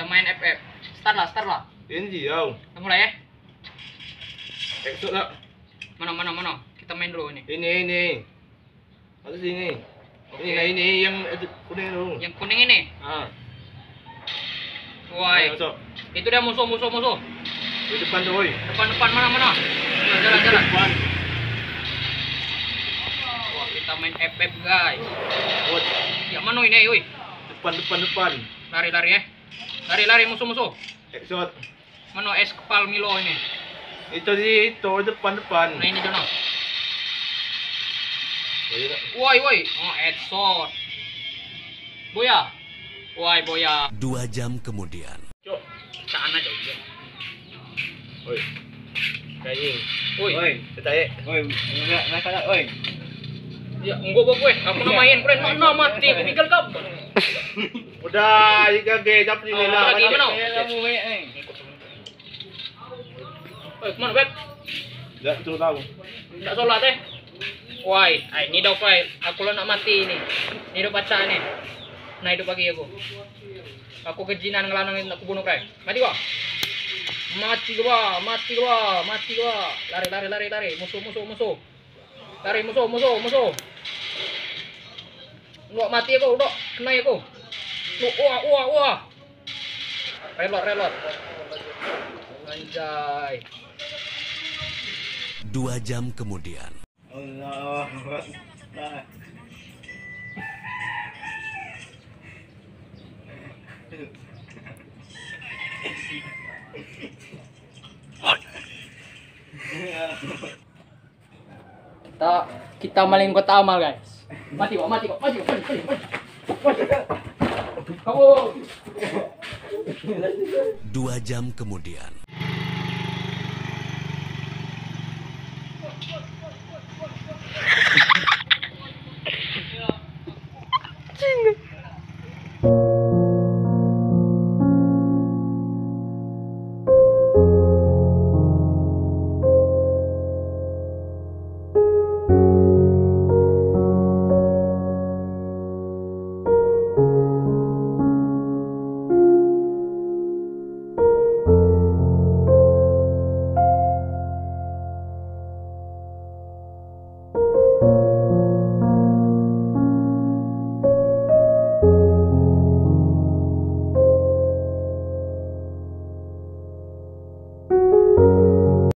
Kita main FF. Start lah. Ini jauh. Kita mulai ya. Exit lah. Mana. Kita main dulu ini. Ini. Harus ini. Okay. Ini yang kuning dulu. Yang kuning ini. Ah. Woi. Itu dia musuh. Di depan tuh, woi. Depan mana. Jalan. Depan. Wah, kita main FF, guys. Woi. Yang mana ini, woi? Depan. Lari ya. Lari musuh. Headshot. Mana es kepal Milo ini? Itu depan. Nah, ini dono. Woi. Oh, headshot. Boya. Woi, boya. 2 jam kemudian. Cok. Sana jauh dia. Woi. Kaying. Woi, tetae. Woi, enggak salah, woi. Ya, enggak apa gue. Aku mau main, keren mana mati. Pikir kau. Udah, jika gue dapat nilai. Lagi mana? Woi, mana web? Enggak tahu. Enggak sholat eh. Woi, ini dah woi. Aku lo nak mati ini. Ini dah baca ini. Nah, hidup lagi aku. Aku kejinan ngelanangin aku bunuh kau. Mati kau. Mati gua. Lari. Musuh. Lari musuh. Lu mati aku, dok. Kena aku. Lu wah. Reload. Anjay. 2 jam kemudian. Allah. Kita maling kota amal, guys. Mati kok. 2 jam kemudian.